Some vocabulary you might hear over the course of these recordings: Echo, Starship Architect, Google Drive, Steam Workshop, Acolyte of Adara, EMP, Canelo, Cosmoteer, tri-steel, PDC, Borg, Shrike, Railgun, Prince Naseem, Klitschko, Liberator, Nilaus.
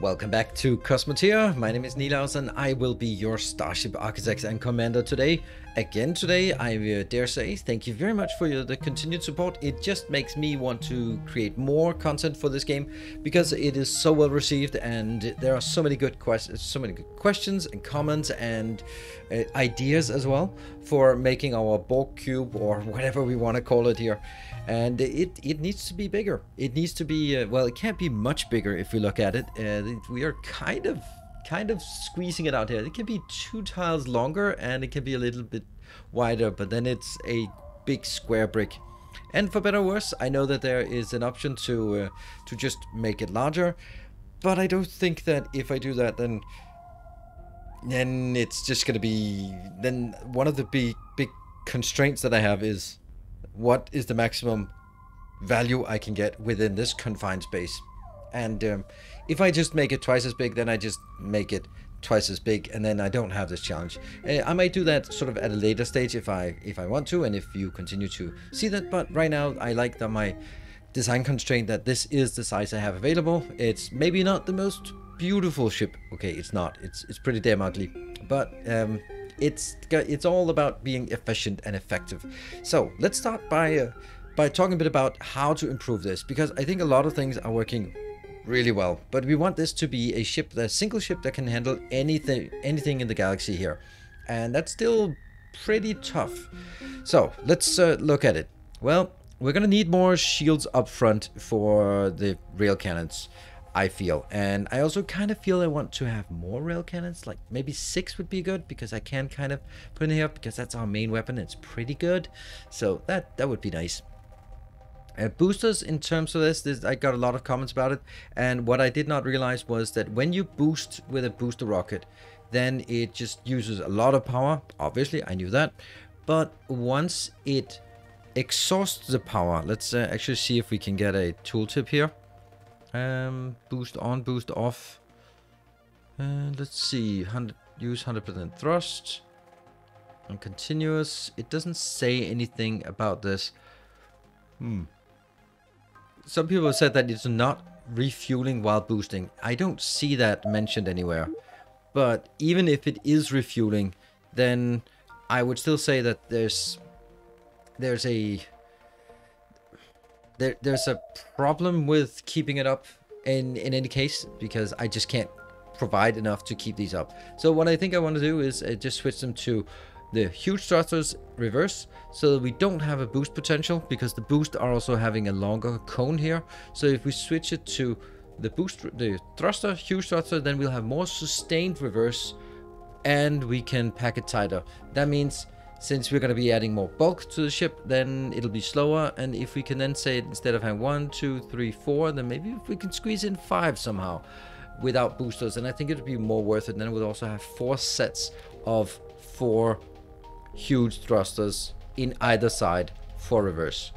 Welcome back to Cosmoteer. My name is Nilaus and I will be your Starship Architect and Commander today. Again today, I dare say, thank you very much for the continued support. It just makes me want to create more content for this game because it is so well received and there are so many good questions, and comments and ideas as well for making our Borg cube or whatever we want to call it here. And it needs to be bigger. It needs to be, well, it can't be much bigger if we look at it. We are kind of squeezing it out here. It can be 2 tiles longer and it can be a little bit wider, but then it's a big square brick. And for better or worse, I know that there is an option to just make it larger, but I don't think that if I do that, then it's just going to be, then one of the big constraints that I have is what is the maximum value I can get within this confined space. And if I just make it twice as big, then I just make it twice as big, and then I don't have this challenge. I might do that sort of at a later stage if I want to, and if you continue to see that. But right now, I like that my design constraint that this is the size I have available. It's maybe not the most beautiful ship. Okay, it's not. It's pretty damn ugly. But it's all about being efficient and effective. So let's start by talking a bit about how to improve this, because I think a lot of things are working really well, but we want this to be a ship, a single ship that can handle anything in the galaxy here, and that's still pretty tough. So let's look at it. Well, we're gonna need more shields up front for the rail cannons, I feel, and I also kind of feel I want to have more rail cannons, like maybe 6 would be good, because I can kind of put in here, because that's our main weapon, it's pretty good, so that would be nice. Boosters in terms of this, I got a lot of comments about it, and what I did not realize was that when you boost with a booster rocket, then it just uses a lot of power. Obviously, I knew that, but once it exhausts the power, let's actually see if we can get a tooltip here. Boost on, boost off. Let's see, use 100% thrust and continuous. It doesn't say anything about this. Some people said that it's not refueling while boosting. I don't see that mentioned anywhere. But even if it is refueling, then I would still say that there's a problem with keeping it up in any case, because I just can't provide enough to keep these up. So what I think I want to do is just switch them to the huge thrusters reverse, so that we don't have a boost potential, because the boost are also having a longer cone here. So if we switch it to the boost, the thruster, huge thruster, then we'll have more sustained reverse, and we can pack it tighter. That means since we're going to be adding more bulk to the ship, then it'll be slower. And if we can then say instead of having 1, 2, 3, 4, then maybe if we can squeeze in 5 somehow without boosters, and I think it'd be more worth it. And then we'll also have 4 sets of 4. Huge thrusters in either side for reverse.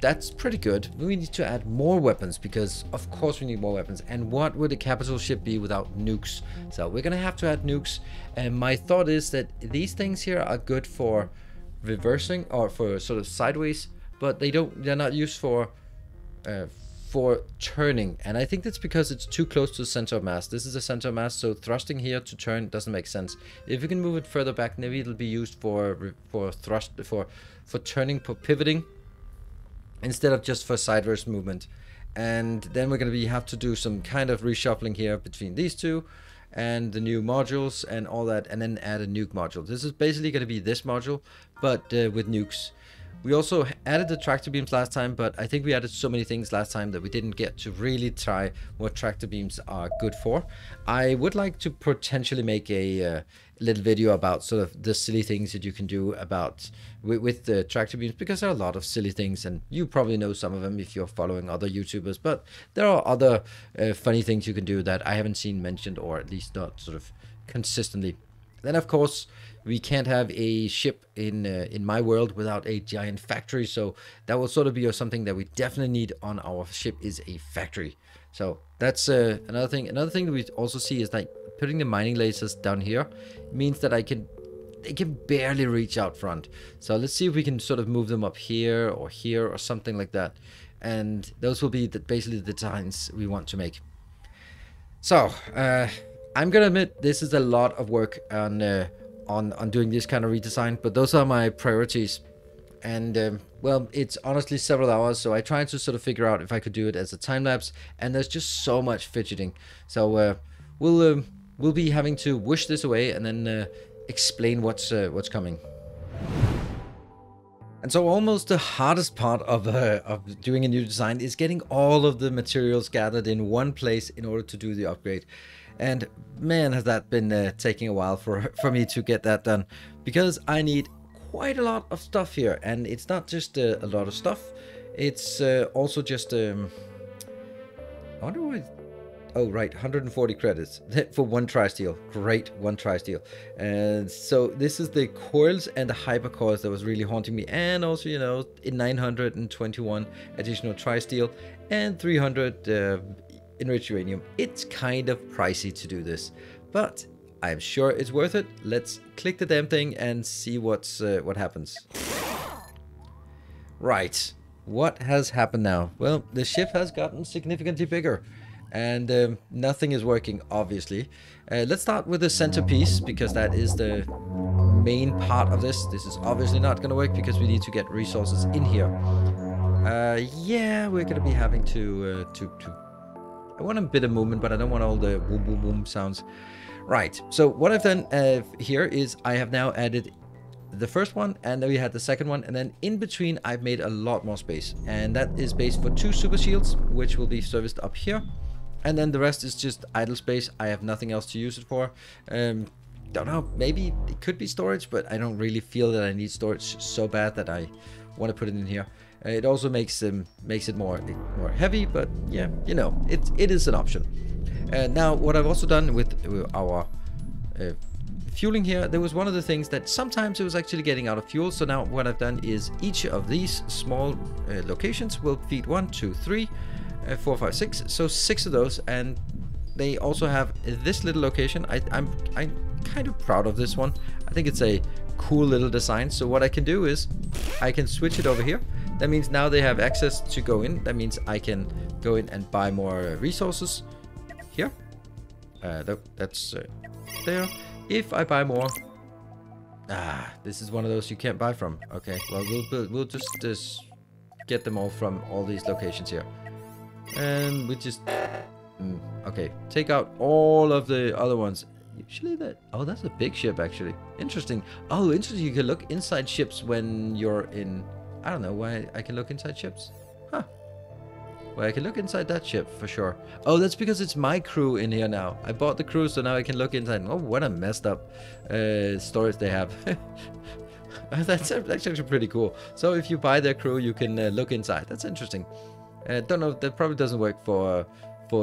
That's pretty good. We need to add more weapons, because of course we need more weapons, and what would a capital ship be without nukes? So we're gonna have to add nukes, and my thought is that these things here are good for reversing or for sort of sideways, but they're not used for turning, and I think that's because it's too close to the center of mass. This is the center of mass, so thrusting here to turn doesn't make sense. If you can move it further back, maybe it'll be used for turning, for pivoting, instead of just for sideways movement. And then we're going to have to do some kind of reshuffling here between these two and the new modules and all that, and then add a nuke module. This is basically going to be this module, but with nukes. We also added the tractor beams last time, but I think we added so many things last time that we didn't get to really try what tractor beams are good for. I would like to potentially make a little video about sort of the silly things that you can do about with the tractor beams, because there are a lot of silly things, and you probably know some of them if you're following other YouTubers, but there are other funny things you can do that I haven't seen mentioned, or at least not sort of consistently. Then of course we can't have a ship in my world without a giant factory, so that will sort of be something that we definitely need on our ship, is a factory. So that's another thing. Another thing that we also see is like putting the mining lasers down here means that they can barely reach out front. So let's see if we can sort of move them up here or something like that, and those will be basically the designs we want to make. So, I'm gonna admit this is a lot of work on doing this kind of redesign, but those are my priorities. And well, it's honestly several hours, so I tried to sort of figure out if I could do it as a time lapse, and there's just so much fidgeting. So we'll be having to wish this away and then explain what's coming. And so almost the hardest part of doing a new design is getting all of the materials gathered in one place in order to do the upgrade. And man, has that been taking a while for me to get that done, because I need quite a lot of stuff here. And it's not just a lot of stuff, it's also just... I wonder why... Oh, right, 140 credits for one tri-steel. Great, one tri-steel. And so this is the coils and the hypercores that was really haunting me. And also, you know, in 921 additional tri-steel and 300 enriched uranium. It's kind of pricey to do this, but I'm sure it's worth it. Let's click the damn thing and see what happens. Right, what has happened now? Well, the ship has gotten significantly bigger. And nothing is working, obviously. Let's start with the centerpiece, because that is the main part of this. This is obviously not going to work because we need to get resources in here. Yeah, we're going to be having to I want a bit of movement, but I don't want all the boom boom boom sounds. Right, so what I've done here is I have now added the first one, and then we had the second one, and then in between I've made a lot more space, and that is space for two super shields, which will be serviced up here. And then the rest is just idle space. I have nothing else to use it for. Don't know, maybe it could be storage, but I don't really feel that I need storage so bad that I want to put it in here. It also makes it more heavy, but yeah, you know, it is an option. Now, what I've also done with our fueling here, there was one of the things that sometimes it was actually getting out of fuel. So now what I've done is each of these small locations will feed 1, 2, 3. 4, 5, 6, so 6 of those, and they also have this little location. I'm kind of proud of this one. I think it's a cool little design. So what I can do is I can switch it over here. That means now they have access to go in. That means I can go in and buy more resources here. That's there. If I buy more, this is one of those you can't buy from. Okay, well, we'll just get them all from all these locations here. And we just okay, take out all of the other ones. Usually that, oh, that's a big ship actually. Interesting. Oh, interesting. You can look inside ships when you're in. I don't know why I can look inside ships. Huh. Well, I can look inside that ship for sure. Oh, that's because it's my crew in here now. I bought the crew, so now I can look inside. Oh, what a messed up storage they have. That's actually pretty cool. So if you buy their crew, you can look inside. That's interesting. Don't know, that probably doesn't work for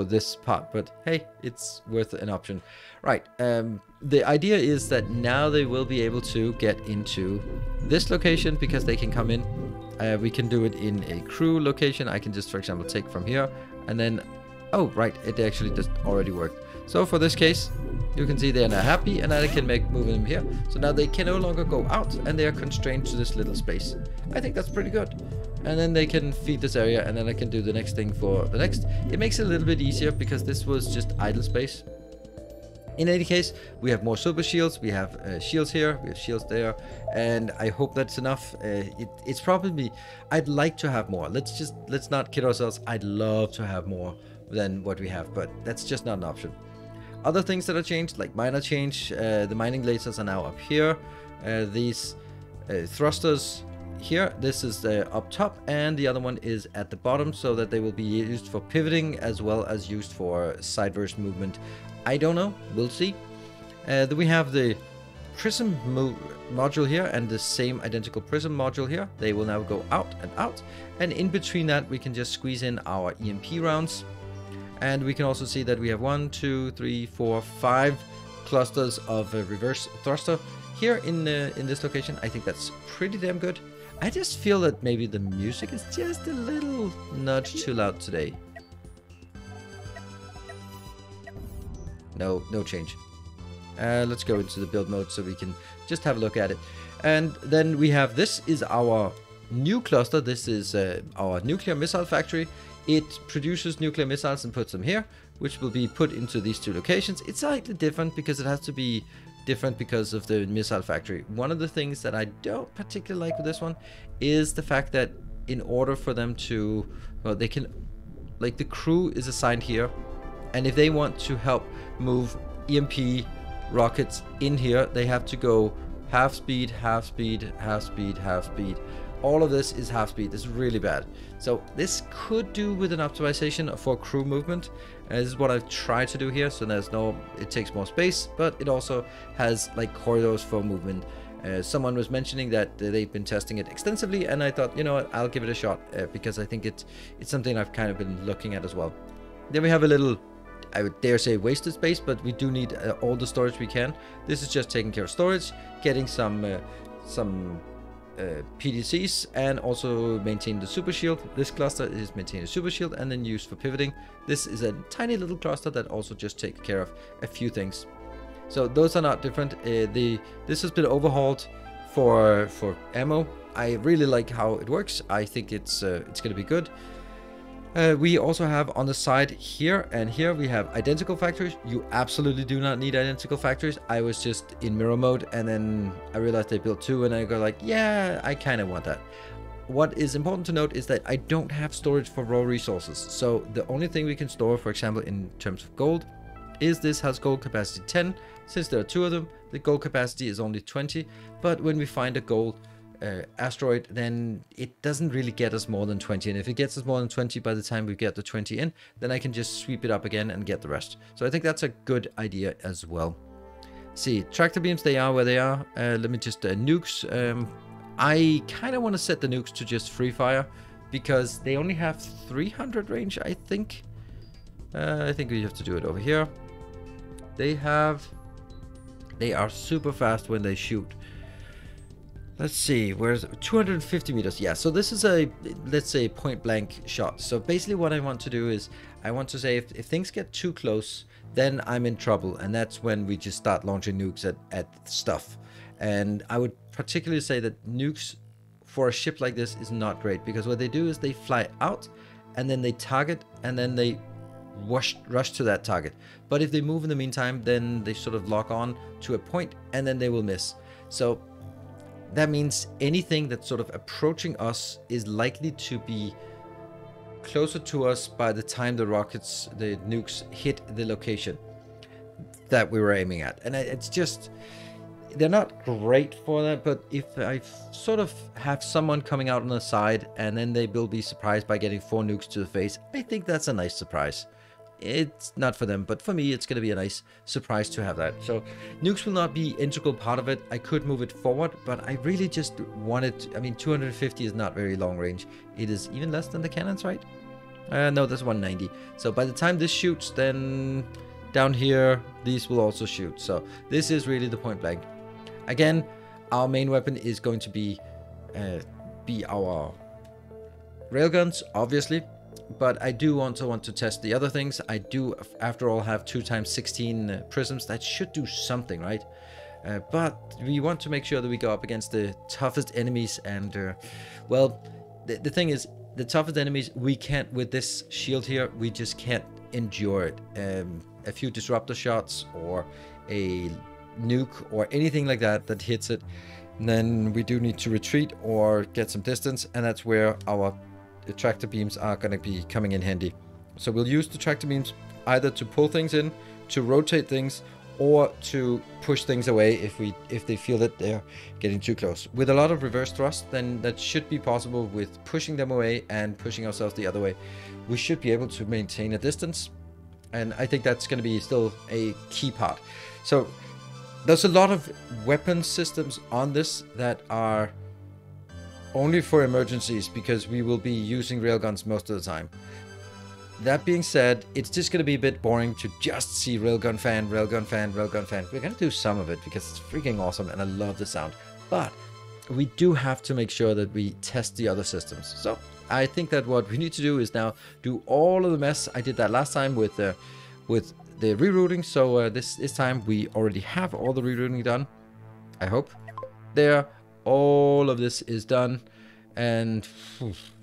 this part, but hey, it's worth an option. Right, the idea is that now they will be able to get into this location because they can come in. We can do it in a crew location. I can just, for example, take from here and then, oh, right, it actually just already worked. So for this case, you can see they're now happy, and I can move them here. So now they can no longer go out, and they are constrained to this little space. I think that's pretty good. And then they can feed this area, and then I can do the next thing for the next. It makes it a little bit easier because this was just idle space. In any case, we have more super shields. We have shields here, we have shields there, and I hope that's enough. It's probably, I'd like to have more. Let's not kid ourselves. I'd love to have more than what we have, but that's just not an option. Other things that are changed, like minor change, the mining lasers are now up here, these thrusters here, this is up top, and the other one is at the bottom, so that they will be used for pivoting as well as used for sideways movement. I don't know, we'll see. Then we have the prism module here, and the same identical prism module here. They will now go out and out, and in between that we can just squeeze in our EMP rounds. And we can also see that we have 1, 2, 3, 4, 5 clusters of reverse thruster here in this location. I think that's pretty damn good. I just feel that maybe the music is just a little nudge too loud today. No change. Let's go into the build mode so we can just have a look at it. And then we have, this is our new cluster. This is our nuclear missile factory. It produces nuclear missiles and puts them here, which will be put into these two locations. It's slightly different because it has to be different because of the missile factory. One of the things that I don't particularly like with this one is the fact that in order for them to, well, they can, like, the crew is assigned here, and if they want to help move EMP rockets in here, they have to go half speed, half speed, half speed, half speed. All of this is half speed. This is really bad. So this could do with an optimization for crew movement. This is what I've tried to do here. So there's no, it takes more space, but it also has like corridors for movement. Someone was mentioning that they've been testing it extensively, and I thought, you know what, I'll give it a shot because I think it's something I've kind of been looking at as well. Then we have a little, I would dare say, wasted space, but we do need all the storage we can. This is just taking care of storage, getting some PDCs, and also maintain the super shield. This cluster is maintain the super shield and then used for pivoting. This is a tiny little cluster that also just takes care of a few things. So those are not different. This has been overhauled for ammo. I really like how it works. I think it's going to be good. We also have on the side here and here we have identical factories. You absolutely do not need identical factories. I was just in mirror mode and then I realized they built two and I go like, yeah, I kind of want that. What is important to note is that I don't have storage for raw resources. So the only thing we can store, for example, in terms of gold, is this has gold capacity 10. Since there are two of them, the gold capacity is only 20. But when we find a gold asteroid, then it doesn't really get us more than 20, and if it gets us more than 20 by the time we get the 20 in, then I can just sweep it up again and get the rest. So I think that's a good idea as well. See, tractor beams, they are where they are. Let me just nukes. I kind of want to set the nukes to just free fire because they only have 300 range, I think. I think we have to do it over here. They are super fast when they shoot. Let's see, where's 250 meters? Yeah, so this is a, let's say, point blank shot. So basically what I want to do is I want to say if things get too close, then I'm in trouble. And that's when we just start launching nukes at stuff. And I would particularly say that nukes for a ship like this is not great, because what they do is they fly out and then they target and then they rush to that target. But if they move in the meantime, then they sort of lock on to a point and then they will miss. So that means anything that's sort of approaching us is likely to be closer to us by the time the rockets, the nukes, hit the location that we were aiming at. And it's just, they're not great for that, but if I sort of have someone coming out on the side and then they will be surprised by getting 4 nukes to the face, I think that's a nice surprise. It's not for them, but for me it's going to be a nice surprise to have that. So nukes will not be integral part of it. I could move it forward, but I really just wanted to, I mean, 250 is not very long range. It is even less than the cannons, right? No, that's 190. So by the time this shoots, then down here these will also shoot. So this is really the point blank. Again, our main weapon is going to be our railguns, obviously. But I do also want to test the other things. I do, after all, have 2x16 prisms. That should do something, right? But we want to make sure that we go up against the toughest enemies. And, well, the thing is, the toughest enemies, we can't, with this shield here, we just can't endure it. A few disruptor shots or a nuke or anything like that that hits it. And then we do need to retreat or get some distance. And that's where our the tractor beams are going to be coming in handy. So we'll use the tractor beams either to pull things in, to rotate things, or to push things away if they feel that they're getting too close. With a lot of reverse thrust, then that should be possible with pushing them away and pushing ourselves the other way. We should be able to maintain a distance, and I think that's going to be still a key part. So there's a lot of weapon systems on this that are only for emergencies, because we will be using railguns most of the time. That being said, it's just going to be a bit boring to just see railgun fan, railgun fan, railgun fan. We're going to do some of it because it's freaking awesome and I love the sound. But we do have to make sure that we test the other systems. So I think that what we need to do is now do all of the mess. I did that last time with the rerouting. So this time we already have all the rerouting done. I hope. There. All of this is done, and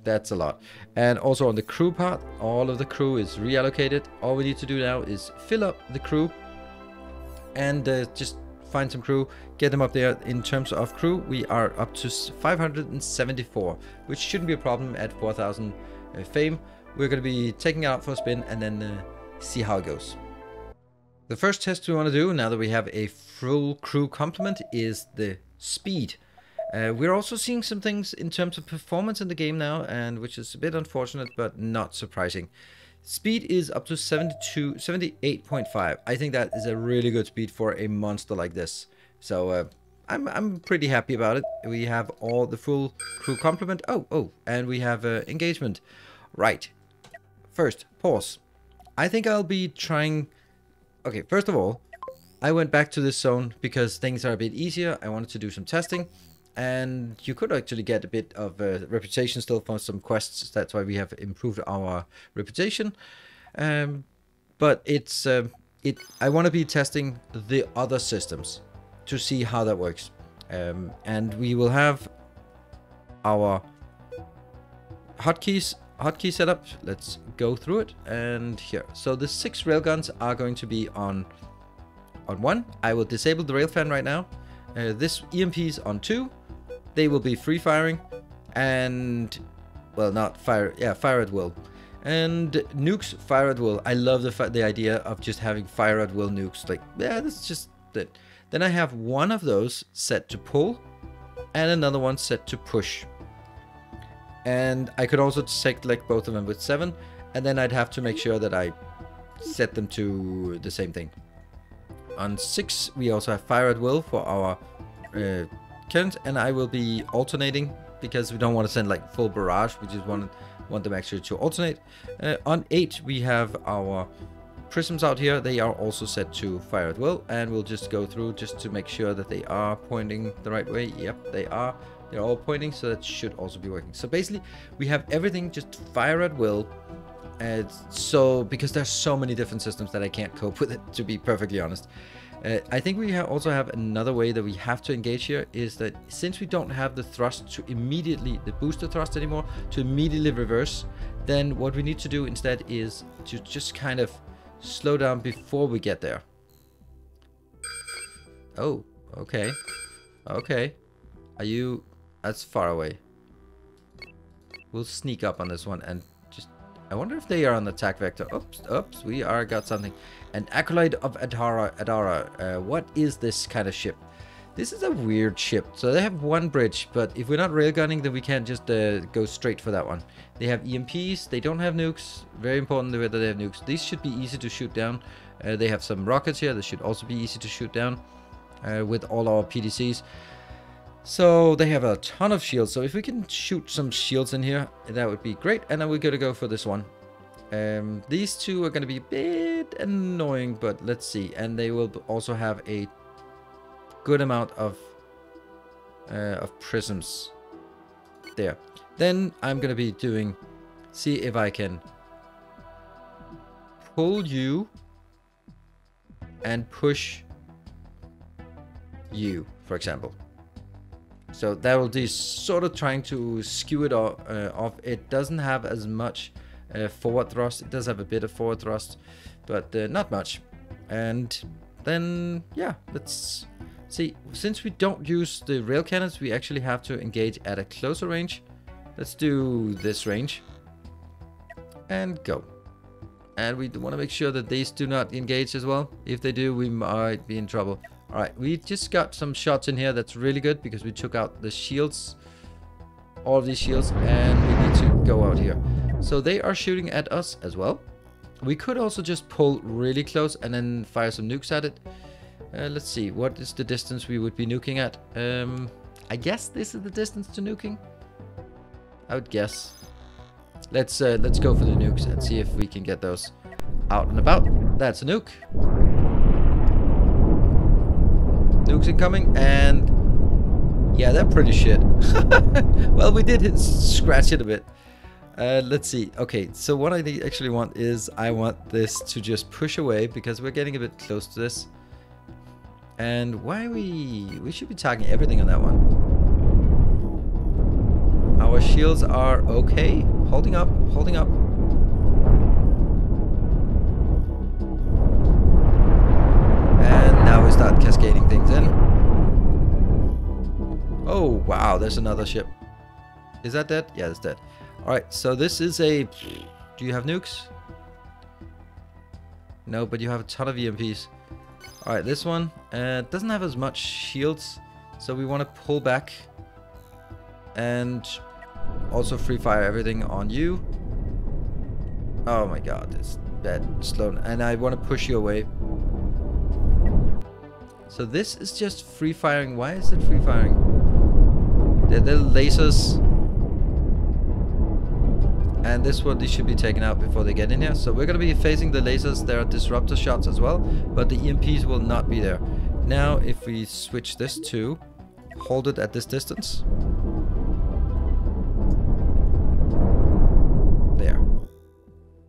that's a lot. And also on the crew part, all of the crew is reallocated. All we need to do now is fill up the crew and just find some crew, get them up there. In terms of crew, we are up to 574, which shouldn't be a problem at 4,000 fame. We're going to be taking it out for a spin and then see how it goes. The first test we want to do, now that we have a full crew complement, is the speed. We're also seeing some things in terms of performance in the game now, and which is a bit unfortunate, but not surprising. Speed is up to 78.5. I think that is a really good speed for a monster like this. So I'm pretty happy about it. We have all the full crew complement. Oh, and we have engagement. Right. First, pause. I think I'll be trying... Okay, first of all, I went back to this zone because things are a bit easier. I wanted to do some testing. And you could actually get a bit of reputation still for some quests. That's why we have improved our reputation. But it's I want to be testing the other systems to see how that works. And we will have our hotkey setup. Let's go through it. And here, so the 6 railguns are going to be on 1. I will disable the rail fan right now. This EMP's on 2. They will be free firing and, well, not fire, yeah, fire at will. And nukes, fire at will. I love the idea of just having fire at will nukes. Like, yeah, that's just it. Then I have one of those set to pull and another one set to push. And I could also select both of them with 7, and then I'd have to make sure that I set them to the same thing. On 6, we also have fire at will for our cannons, and I will be alternating because we don't want to send like full barrage. We just want them actually to alternate. On 8, we have our prisms out here. They are also set to fire at will, and we'll just go through just to make sure that they are pointing the right way. Yep, they are. They're all pointing, so that should also be working. So basically, we have everything just fire at will. And so, because there's so many different systems that I can't cope with it, to be perfectly honest. I think we also have another way that we have to engage here, is that since we don't have the thrust to immediately, the booster thrust anymore, to immediately reverse, then what we need to do instead is to just kind of slow down before we get there. Oh, okay. Okay. Are you... That's far away. We'll sneak up on this one and... I wonder if they are on the attack vector. Oops, we are got something. An Acolyte of Adara. What is this kind of ship? This is a weird ship. So they have one bridge, but if we're not railgunning, then we can't just go straight for that one. They have EMPs. They don't have nukes. Very important that they have nukes. These should be easy to shoot down. They have some rockets here. This should also be easy to shoot down with all our PDCs. So they have a ton of shields, so if we can shoot some shields in here, that would be great. And then we're going to go for this one. These two are going to be a bit annoying, but let's see. And they will also have a good amount of prisms there. Then I'm going to be doing, see if I can pull you and push you, for example. So that will be sort of trying to skew it off. It doesn't have as much forward thrust. It does have a bit of forward thrust, but not much. And then, yeah, let's see. Since we don't use the rail cannons, we actually have to engage at a closer range. Let's do this range. And go. And we want to make sure that these do not engage as well. If they do, we might be in trouble. Alright, we just got some shots in here that's really good because we took out the shields, all of these shields, and we need to go out here. So they are shooting at us as well. We could also just pull really close and then fire some nukes at it. Let's see, what is the distance we would be nuking at? I guess this is the distance to nuking. I would guess. Let's go for the nukes and see if we can get those out and about. That's a nuke. Nukes incoming, and yeah, they're pretty shit. Well, we did scratch it a bit. Let's see. Okay, so what I actually want is I want this to just push away because we're getting a bit close to this. And why we should be tagging everything on that one. Our Our shields are okay. Holding up, holding up. And now we start cascading things in. Oh, wow, there's another ship. Is that dead? Yeah, it's dead. Alright, so this is a... Do you have nukes? No, but you have a ton of EMPs. Alright, this one doesn't have as much shields, so we want to pull back. And also free fire everything on you. Oh my god, it's bad. Slow. And I want to push you away. So this is just free firing. Why is it free firing? They're lasers. And this one, they should be taken out before they get in here. So we're going to be facing the lasers. There are disruptor shots as well, but the EMPs will not be there. Now if we switch this to hold it at this distance.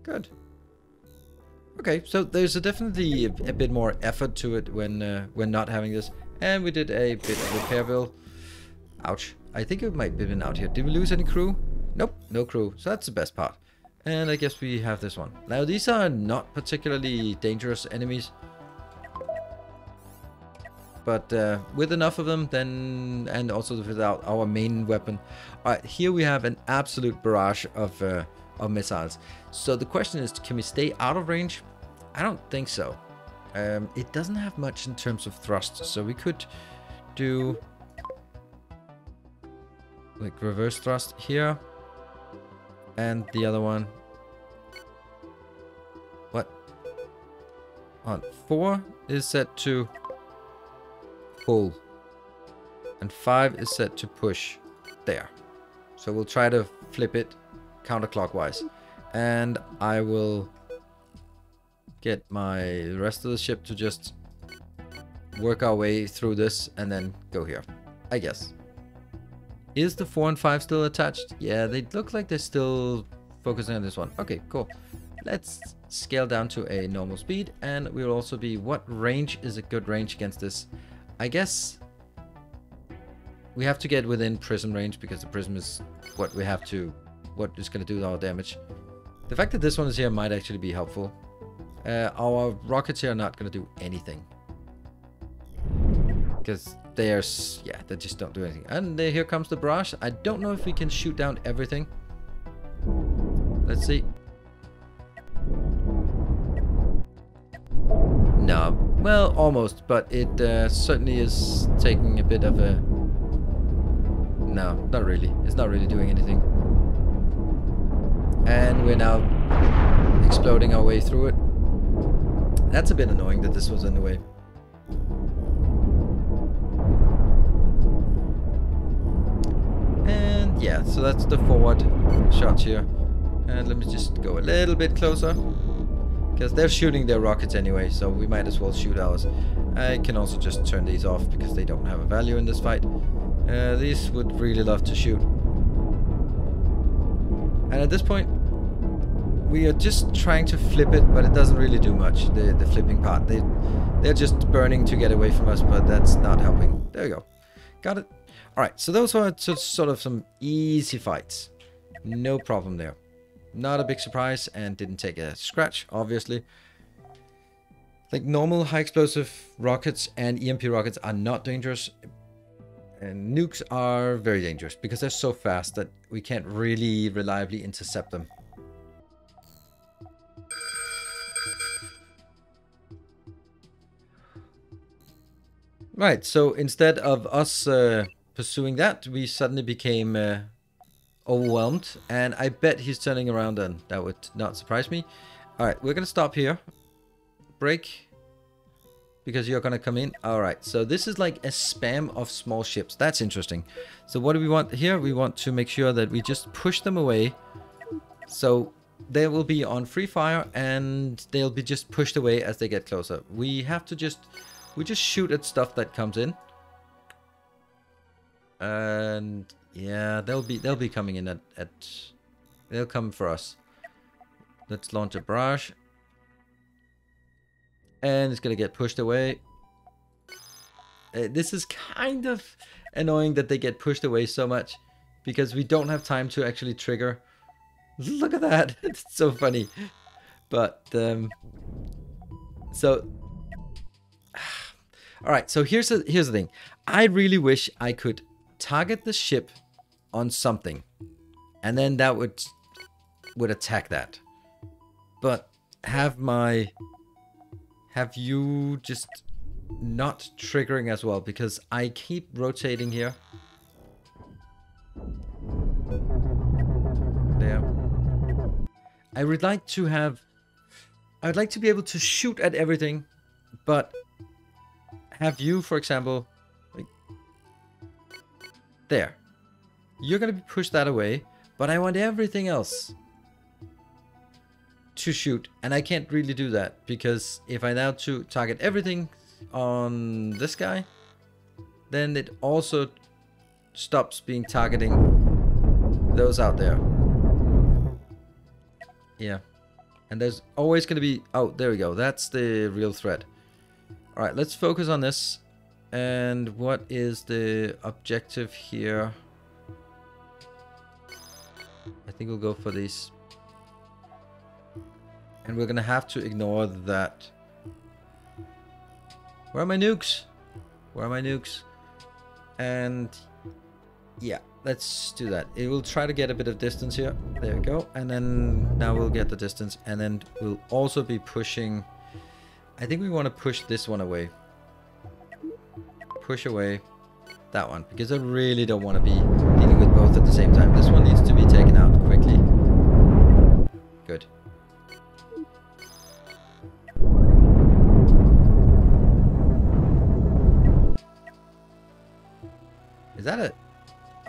Good. Okay, so there's definitely a bit more effort to it when not having this. And we did a bit of repair bill. Ouch. I think it might have been out here. Did we lose any crew? Nope, no crew. So that's the best part. And I guess we have this one. Now these are not particularly dangerous enemies. But with enough of them, then, and also without our main weapon. Alright, here we have an absolute barrage of missiles. So the question is, can we stay out of range? I don't think so. It doesn't have much in terms of thrust, so we could do like reverse thrust here and the other one. What? On 4 is set to pull and 5 is set to push there. So we'll try to flip it counterclockwise, and I will get my rest of the ship to just work our way through this and then go here, I guess. Is the 4 and 5 still attached? Yeah, they look like they're still focusing on this one. Okay, cool. Let's scale down to a normal speed, and we will also be, what range is a good range against this? I guess we have to get within prism range, because the prism is what we have to, what is going to do our damage. The fact that this one is here might actually be helpful. Our rockets here are not going to do anything. Because they are, yeah, they just don't do anything. And here comes the barrage. I don't know if we can shoot down everything. Let's see. No, well, almost, but it certainly is taking a bit of a... No, not really. It's not really doing anything. And we're now exploding our way through it. That's a bit annoying that this was in the way. And yeah, so that's the forward shot here. And let me just go a little bit closer. Because they're shooting their rockets anyway, so we might as well shoot ours. I can also just turn these off because they don't have a value in this fight. These would really love to shoot. And at this point, we are just trying to flip it, but it doesn't really do much, the flipping part. They're just burning to get away from us, but that's not helping. There we go. Got it. Alright, so those were just sort of some easy fights. No problem there. Not a big surprise, and didn't take a scratch, obviously. Like normal high explosive rockets and EMP rockets are not dangerous. And nukes are very dangerous, because they're so fast that we can't really reliably intercept them. Right, so instead of us pursuing that, we suddenly became overwhelmed. And I bet he's turning around, and that would not surprise me. Alright, we're going to stop here. Break. Because you're going to come in. Alright, so this is like a spam of small ships. That's interesting. So what do we want here? We want to make sure that we just push them away. So they will be on free fire, and they'll be just pushed away as they get closer. We have to just... We just shoot at stuff that comes in, and yeah, they'll be coming in at they'll come for us. Let's launch a barrage, and it's gonna get pushed away. This is kind of annoying that they get pushed away so much, because we don't have time to actually trigger. Look at that. It's so funny. But so all right, so here's the thing. I really wish I could target the ship on something and then that would attack that. But have you just not triggering as well, because I keep rotating here. There. I would like to have... I would like to be able to shoot at everything, but have you, for example, like, there. You're going to push that away, but I want everything else to shoot, and I can't really do that, because if I now to target everything on this guy, then it also stops being targeting those out there. Yeah, and there's always going to be... oh, there we go, that's the real threat. All right, let's focus on this. And what is the objective here? I think we'll go for these. And we're going to have to ignore that. Where are my nukes? Where are my nukes? And yeah, let's do that. It will try to get a bit of distance here. There we go. And then now we'll get the distance. And then we'll also be pushing. I think we want to push this one away. Push away that one. Because I really don't want to be dealing with both at the same time. This one needs to be taken out quickly. Good. Is that it?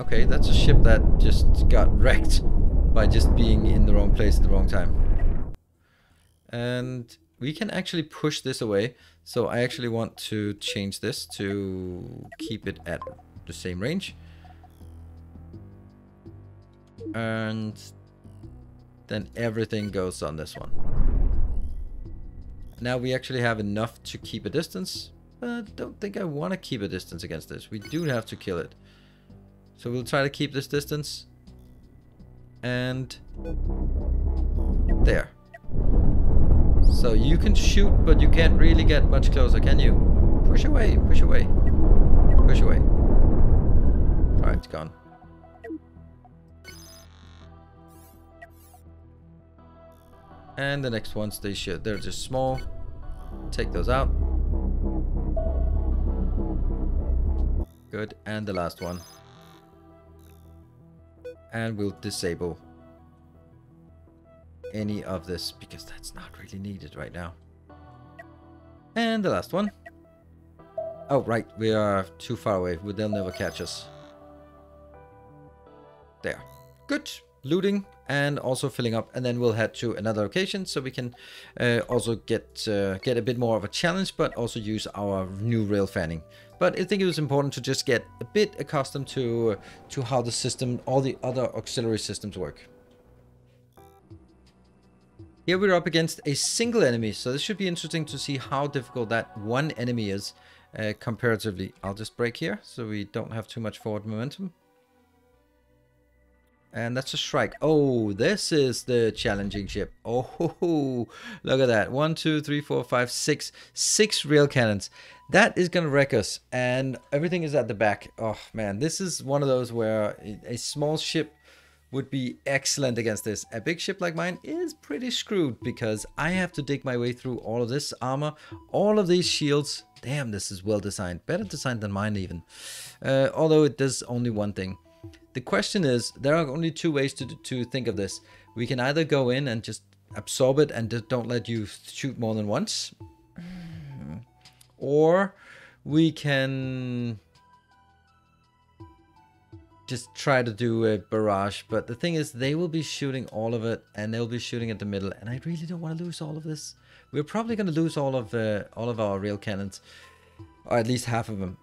Okay, that's a ship that just got wrecked by just being in the wrong place at the wrong time. And we can actually push this away. So I actually want to change this to keep it at the same range. And then everything goes on this one. Now we actually have enough to keep a distance. But I don't think I want to keep a distance against this. We do have to kill it. So we'll try to keep this distance. And there. So you can shoot, but you can't really get much closer, can you? Push away, push away, push away. All right, it's gone. And the next ones, they're just small. Take those out. Good, and the last one. And we'll disable any of this, because that's not really needed right now. And the last one. Oh, right, we are too far away. They'll never catch us. There. Good. Looting and also filling up. And then we'll head to another location so we can also get a bit more of a challenge, but also use our new rail fanning. But I think it was important to just get a bit accustomed to how the system, all the other auxiliary systems work. Here we're up against a single enemy, so this should be interesting to see how difficult that one enemy is comparatively. I'll just break here so we don't have too much forward momentum. And that's a Shrike. Oh, this is the challenging ship. Oh, ho, ho. Look at that. 1, 2, 3, 4, 5, 6. 6 rail cannons. That is going to wreck us. And everything is at the back. Oh, man. This is one of those where a small ship would be excellent against this. A big ship like mine is pretty screwed because I have to dig my way through all of this armor, all of these shields. Damn, this is well designed. Better designed than mine even. Although it does only one thing. The question is, there are only two ways to think of this. We can either go in and just absorb it and just don't let you shoot more than once. Or we can just try to do a barrage. But the thing is, they will be shooting all of it and they'll be shooting at the middle. And I really don't want to lose all of this. We're probably going to lose all of our rail cannons. Or at least half of them.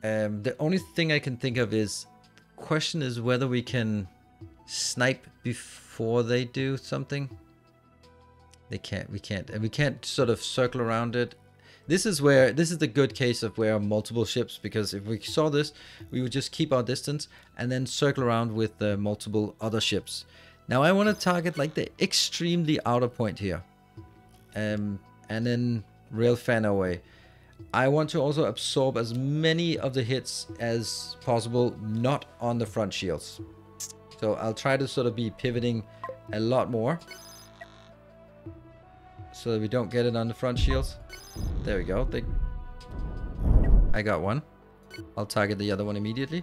The only thing I can think of is... question is whether we can snipe before they do something. They can't. We can't. And we can't sort of circle around it. This is the good case of where multiple ships, because if we saw this, we would just keep our distance and then circle around with multiple other ships. Now I want to target like the extremely outer point here, and then rail fan away. I want to also absorb as many of the hits as possible, not on the front shields. So I'll try to sort of be pivoting a lot more, so that we don't get it on the front shields. There we go. I got one. I'll target the other one immediately.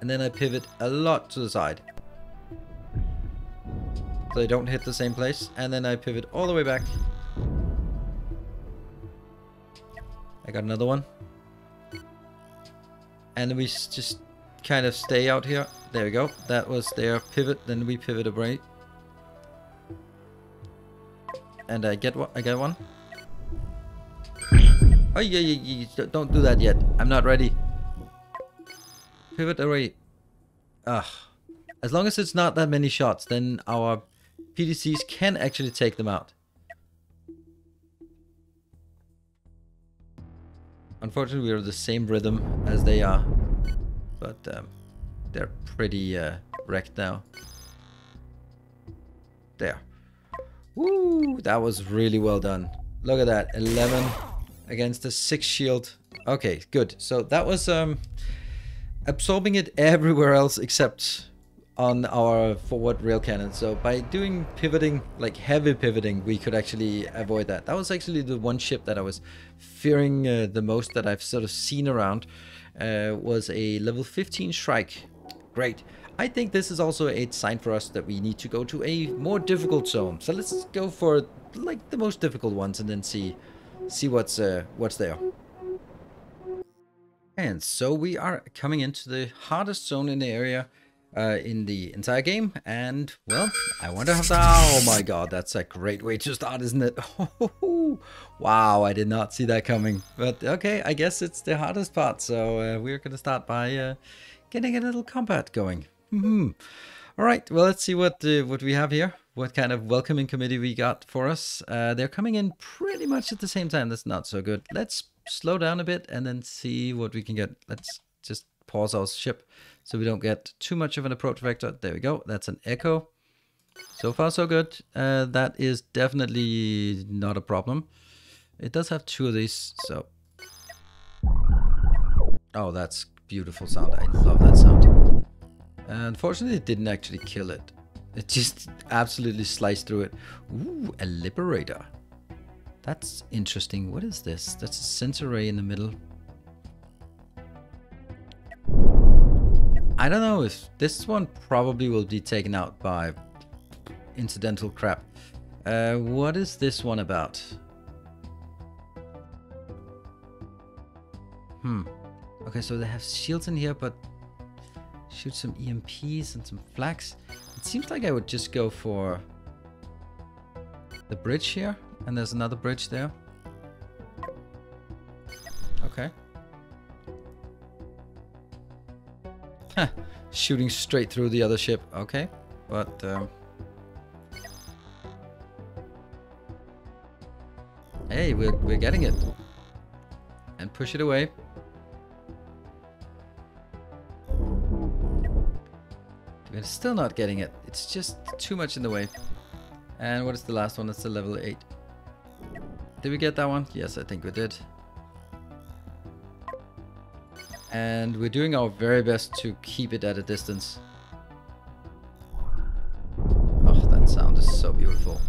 And then I pivot a lot to the side, so they don't hit the same place. And then I pivot all the way back. I got another one. And then we just kind of stay out here. There we go. That was their pivot. Then we pivot a break. And I get one. Oh yeah, don't do that yet. I'm not ready. Pivot array. Ugh. As long as it's not that many shots, then our PDCs can actually take them out. Unfortunately, we are the same rhythm as they are, but they're pretty wrecked now. There. Woo! That was really well done. Look at that, 11 against a 6 shield. Okay, good. So that was absorbing it everywhere else except on our forward rail cannon. So by doing pivoting, like heavy pivoting, we could actually avoid that. That was actually the one ship that I was fearing the most that I've sort of seen around, was a level 15 Shrike. Great. I think this is also a sign for us that we need to go to a more difficult zone. So let's go for like the most difficult ones and then see what's there. And so we are coming into the hardest zone in the area, in the entire game. And well, I wonder how. Oh my God, that's a great way to start, isn't it? Wow, I did not see that coming. But okay, I guess it's the hardest part. So we're gonna start by getting a little combat going. All right, well, let's see what we have here, what kind of welcoming committee we got for us. They're coming in pretty much at the same time. That's not so good. Let's slow down a bit and then see what we can get. Let's just pause our ship so we don't get too much of an approach vector. There we go. That's an Echo. So far, so good. That is definitely not a problem. It does have two of these, so... Oh, that's beautiful sound. I love that sound. Unfortunately, it didn't actually kill it. It just absolutely sliced through it. Ooh, a Liberator. That's interesting. What is this? That's a sensor ray in the middle. I don't know if this one probably will be taken out by incidental crap. What is this one about? Okay, so they have shields in here, but shoot some EMPs and some flax. It seems like I would just go for the bridge here, and there's another bridge there. Okay. Huh. Shooting straight through the other ship. Okay, but hey, we're getting it. And push it away. We're still not getting it. It's just too much in the way. And what is the last one? That's the level 8. Did we get that one? Yes, I think we did. And we're doing our very best to keep it at a distance. Oh, that sound is so beautiful.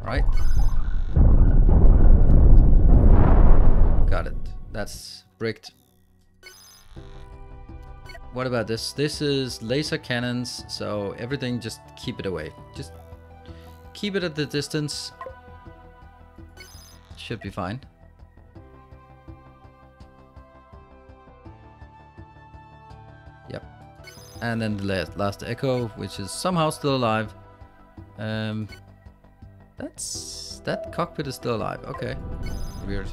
All right. Got it. That's bricked. What about this? This is laser cannons, so everything, just keep it away. Just keep it at the distance. Should be fine. Yep. And then the last Echo, which is somehow still alive. That cockpit is still alive. Okay. Weird.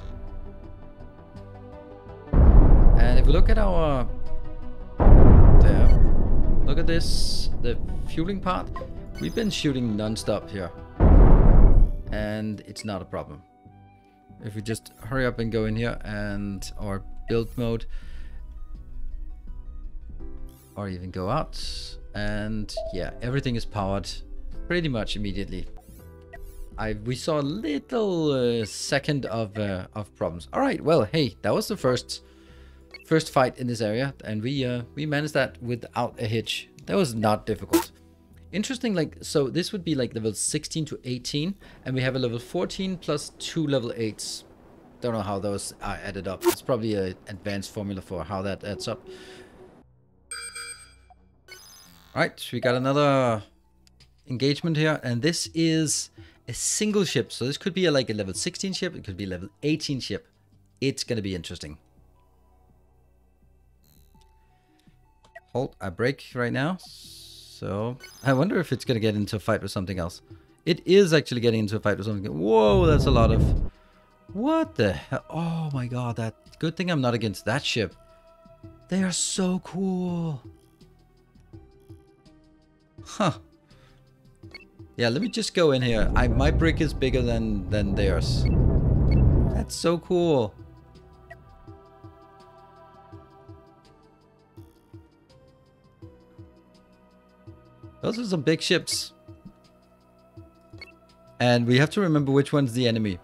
And if we look at our... Look at this, the fueling part. We've been shooting non-stop here. and it's not a problem. If we just hurry up and go in here and our build mode, or even go out, and yeah, everything is powered pretty much immediately. We saw a little second of problems. All right, well, hey, that was the first fight in this area, and we managed that without a hitch. That was not difficult. Interesting, like, so this would be like level 16 to 18, and we have a level 14 plus 2 level 8s. Don't know how those are added up. It's probably an advanced formula for how that adds up. All right, we got another engagement here, and this is a single ship. So this could be like a level 16 ship. It could be a level 18 ship. It's going to be interesting. Hold, I break right now. So I wonder if it's going to get into a fight with something else. It is actually getting into a fight with something. Whoa, that's a lot of... What the hell? Oh my god, that... Good thing I'm not against that ship. They are so cool. Huh. Yeah, let me just go in here. My brick is bigger than theirs. That's so cool. Those are some big ships. And we have to remember which one's the enemy.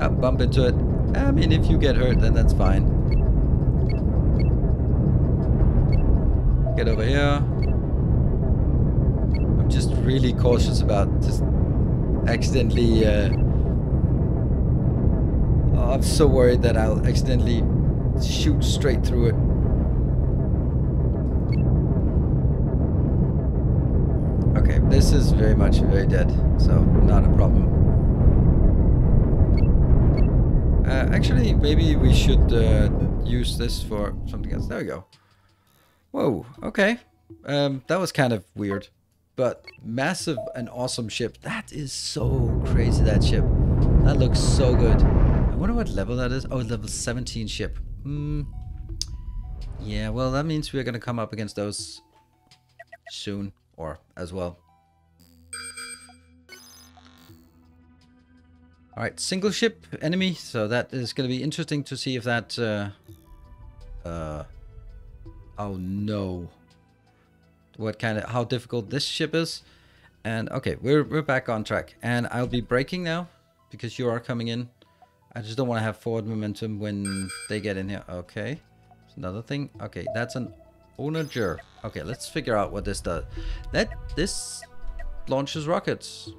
I'll bump into it. I mean, if you get hurt, then that's fine. Get over here. I'm just really cautious about just accidentally... Oh, I'm so worried that I'll accidentally shoot straight through it. This is very much very dead, so not a problem. Actually, maybe we should use this for something else. There we go. Whoa, okay. That was kind of weird, but massive and awesome ship. That is so crazy, that ship. That looks so good. I wonder what level that is. Oh, level 17 ship. Yeah, well, that means we're going to come up against those soon, or as well. All right, single ship enemy. So that is going to be interesting to see if that... oh no. What kind of... How difficult this ship is. And okay, we're back on track. And I'll be braking now because you are coming in. I just don't want to have forward momentum when they get in here. Okay. That's another thing. Okay, that's an onager. Okay, let's figure out what this does. This launches rockets.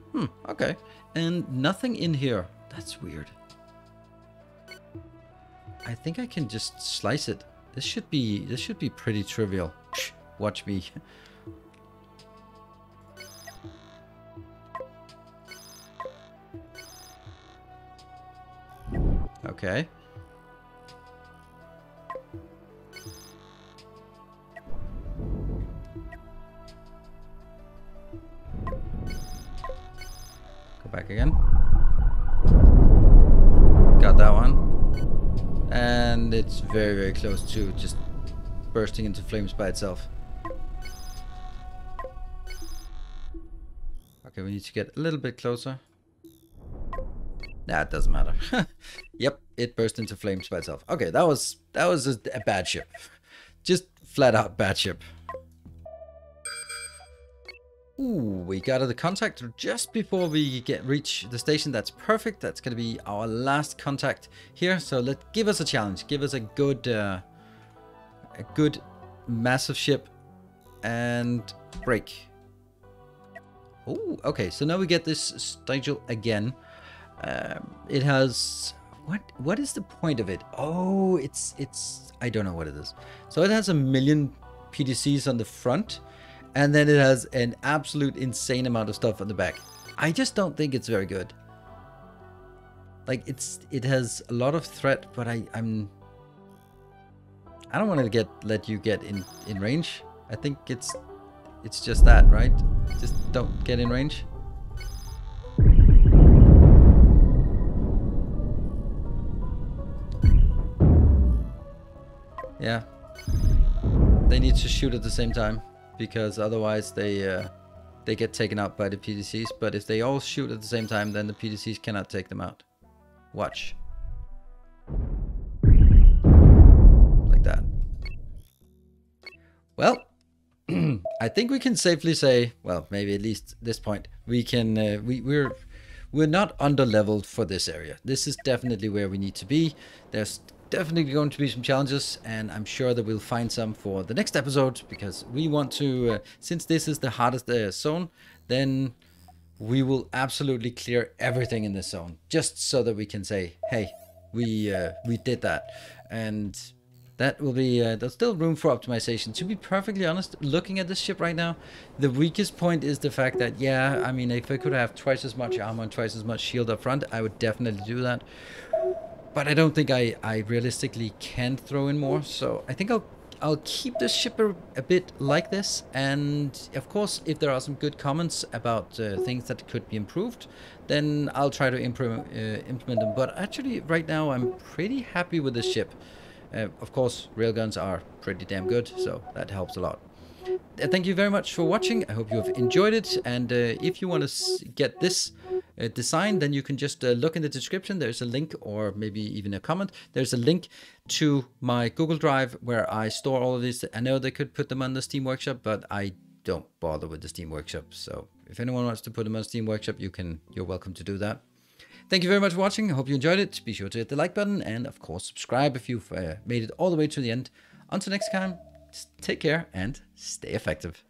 Okay. And nothing in here. That's weird. I think I can just slice it. This should be pretty trivial. Shh, watch me. Okay. Back again. Got that one. And it's very, very close to just bursting into flames by itself. Okay, we need to get a little bit closer. Nah, it doesn't matter. Yep, it burst into flames by itself. Okay, that was a bad ship. Just flat out bad ship. Ooh, we got the contact just before we reach the station. That's perfect. That's going to be our last contact here. So give us a challenge. Give us a good massive ship and break. Ooh, okay. So now we get this schedule again. It has... What is the point of it? Oh, it's... I don't know what it is. So it has 1 million PDCs on the front. And then it has an absolute insane amount of stuff on the back. I just don't think it's very good. Like, it has a lot of threat, but I don't want to let you get in range. I think it's just that, right? Just don't get in range. Yeah. They need to shoot at the same time, because otherwise they they get taken out by the PDCs, but if they all shoot at the same time, then the PDCs cannot take them out. Watch. Like that. Well, I think we can safely say, well, maybe at least at this point, we can, we're not under-leveled for this area. This is definitely where we need to be. There's definitely going to be some challenges, and I'm sure that we'll find some for the next episode, because we want to, since this is the hardest zone, then we will absolutely clear everything in this zone, just so that we can say, hey, we did that. And that will be, there's still room for optimization. To be perfectly honest, looking at this ship right now, the weakest point is the fact that, yeah, I mean, if I could have twice as much armor and twice as much shield up front, I would definitely do that. But I don't think I realistically can throw in more. So I think I'll keep this ship a bit like this. And of course, if there are some good comments about things that could be improved, then I'll try to implement them. But actually, right now, I'm pretty happy with this ship. Of course, railguns are pretty damn good, so that helps a lot. Thank you very much for watching. I hope you have enjoyed it, and if you want to get this design, then you can just look in the description. There's a link, or maybe even a comment. There's a link to my Google Drive where I store all of these. I know they could put them on the Steam Workshop, but I don't bother with the Steam Workshop. So if anyone wants to put them on Steam Workshop, you're welcome to do that. Thank you very much for watching. I hope you enjoyed it. Be sure to hit the like button and, of course, subscribe if you've made it all the way to the end. Until next time, take care and stay effective.